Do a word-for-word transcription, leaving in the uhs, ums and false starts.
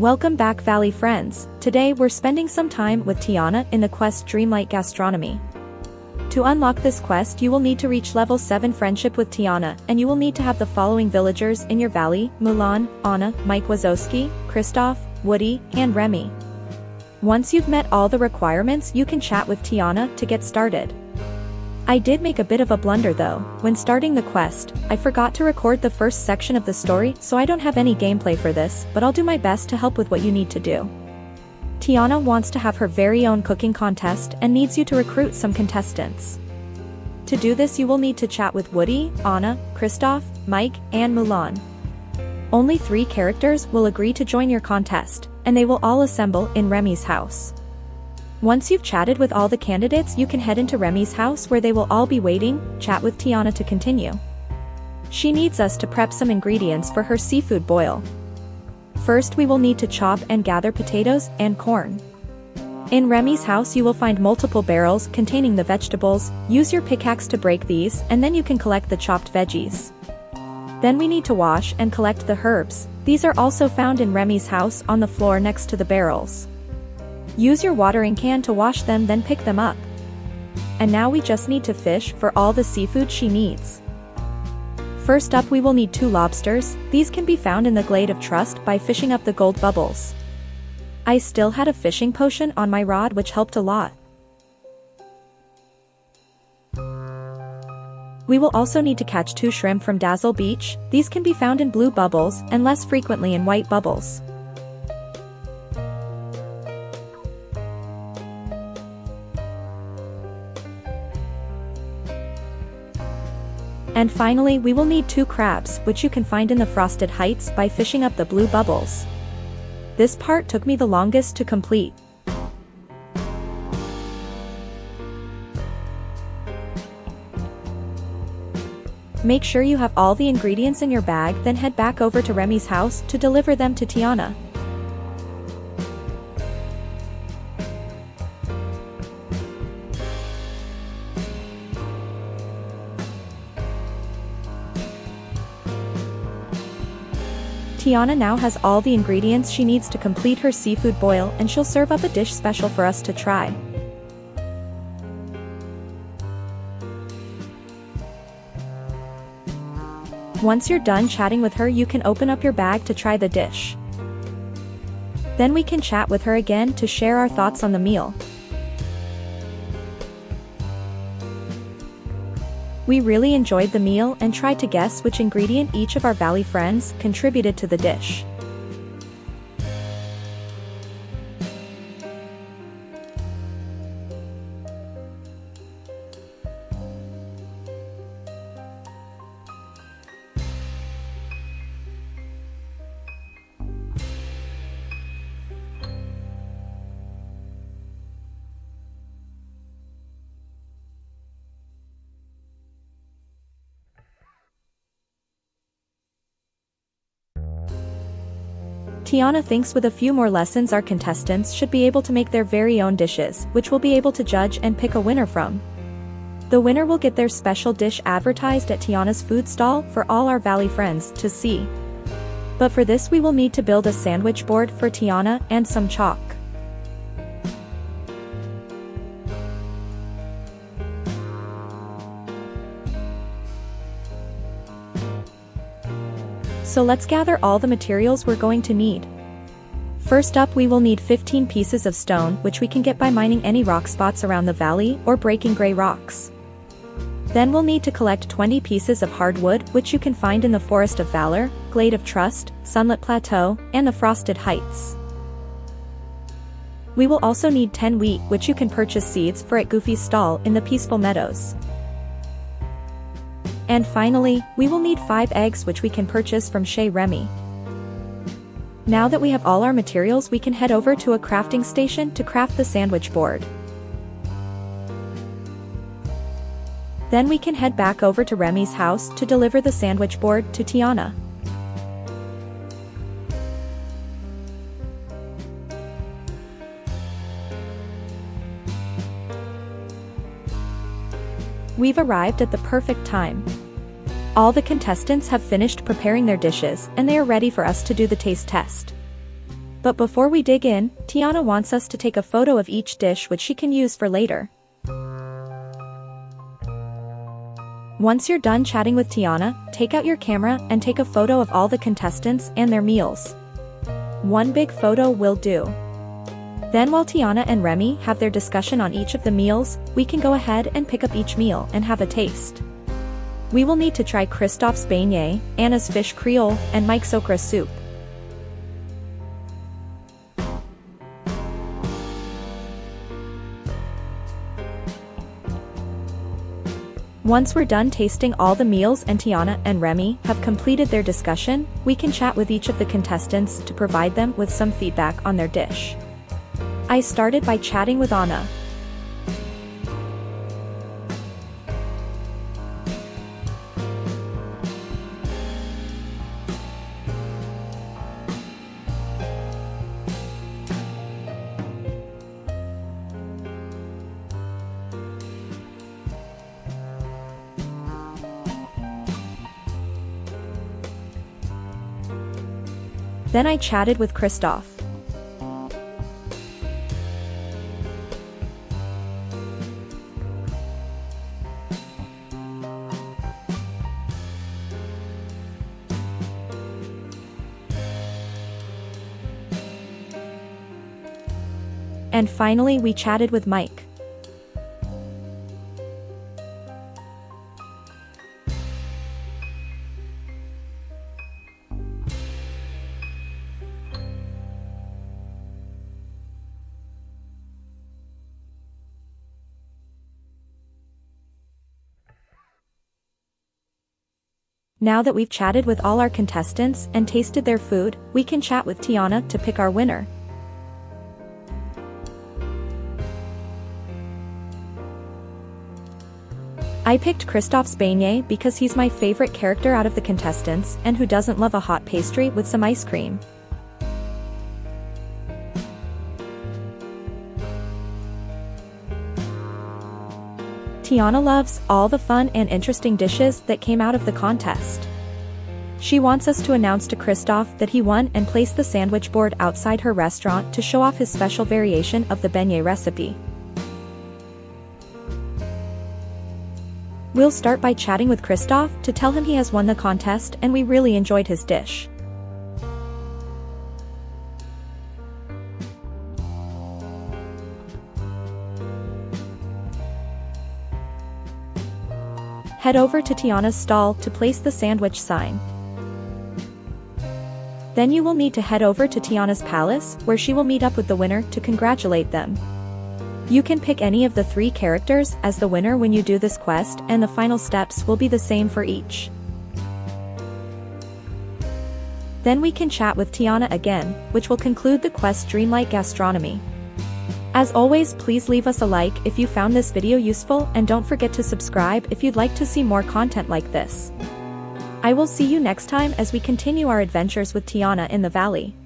Welcome back, Valley friends. Today we're spending some time with Tiana in the quest Dreamlight Gastronomy. To unlock this quest, you will need to reach level seven friendship with Tiana, and you will need to have the following villagers in your valley: Mulan, Anna, Mike Wazowski, Kristoff, Woody, and Remy. Once you've met all the requirements, you can chat with Tiana to get started. I did make a bit of a blunder though. When starting the quest, I forgot to record the first section of the story, so I don't have any gameplay for this, but I'll do my best to help with what you need to do. Tiana wants to have her very own cooking contest and needs you to recruit some contestants. To do this, you will need to chat with Woody, Anna, Kristoff, Mike, and Mulan. Only three characters will agree to join your contest, and they will all assemble in Remy's house. Once you've chatted with all the candidates, you can head into Remy's house where they will all be waiting. Chat with Tiana to continue. She needs us to prep some ingredients for her seafood boil. First, we will need to chop and gather potatoes and corn. In Remy's house, you will find multiple barrels containing the vegetables. Use your pickaxe to break these, and then you can collect the chopped veggies. Then we need to wash and collect the herbs. These are also found in Remy's house on the floor next to the barrels. Use your watering can to wash them, then pick them up. And now we just need to fish for all the seafood she needs. First up, we will need two lobsters. These can be found in the Glade of Trust by fishing up the gold bubbles. I still had a fishing potion on my rod, which helped a lot. We will also need to catch two shrimp from Dazzle Beach. These can be found in blue bubbles and less frequently in white bubbles. And finally, we will need two crabs, which you can find in the Frosted Heights by fishing up the blue bubbles. This part took me the longest to complete. Make sure you have all the ingredients in your bag, then head back over to Remy's house to deliver them to Tiana. Tiana now has all the ingredients she needs to complete her seafood boil, and she'll serve up a dish special for us to try. Once you're done chatting with her, you can open up your bag to try the dish. Then we can chat with her again to share our thoughts on the meal. We really enjoyed the meal and tried to guess which ingredient each of our valley friends contributed to the dish. Tiana thinks with a few more lessons our contestants should be able to make their very own dishes, which we'll be able to judge and pick a winner from. The winner will get their special dish advertised at Tiana's food stall for all our valley friends to see. But for this, we will need to build a sandwich board for Tiana and some chalk. So let's gather all the materials we're going to need. First up, we will need fifteen pieces of stone, which we can get by mining any rock spots around the valley or breaking gray rocks. Then we'll need to collect twenty pieces of hardwood, which you can find in the Forest of Valor, Glade of Trust, Sunlit Plateau, and the Frosted Heights. We will also need ten wheat, which you can purchase seeds for at Goofy's stall in the Peaceful Meadows. And finally, we will need five eggs, which we can purchase from Chez Remy. Now that we have all our materials, we can head over to a crafting station to craft the sandwich board. Then we can head back over to Remy's house to deliver the sandwich board to Tiana. We've arrived at the perfect time. All the contestants have finished preparing their dishes, and they are ready for us to do the taste test. But before we dig in, Tiana wants us to take a photo of each dish which she can use for later. Once you're done chatting with Tiana, take out your camera and take a photo of all the contestants and their meals. One big photo will do. Then while Tiana and Remy have their discussion on each of the meals, we can go ahead and pick up each meal and have a taste. We will need to try Kristoff's beignet, Anna's fish creole, and Mike's okra soup. Once we're done tasting all the meals and Tiana and Remy have completed their discussion, we can chat with each of the contestants to provide them with some feedback on their dish. I started by chatting with Anna. Then I chatted with Kristoff. And finally, we chatted with Mike. Now that we've chatted with all our contestants and tasted their food, we can chat with Tiana to pick our winner. I picked Kristoff's beignet because he's my favorite character out of the contestants, and who doesn't love a hot pastry with some ice cream? Tiana loves all the fun and interesting dishes that came out of the contest. She wants us to announce to Kristoff that he won and place the sandwich board outside her restaurant to show off his special variation of the beignet recipe. We'll start by chatting with Kristoff to tell him he has won the contest and we really enjoyed his dish. Head over to Tiana's stall to place the sandwich sign. Then you will need to head over to Tiana's palace, where she will meet up with the winner to congratulate them. You can pick any of the three characters as the winner when you do this quest, and the final steps will be the same for each. Then we can chat with Tiana again, which will conclude the quest Dreamlight Gastronomy. As always, please leave us a like if you found this video useful, and don't forget to subscribe if you'd like to see more content like this. I will see you next time as we continue our adventures with Tiana in the valley.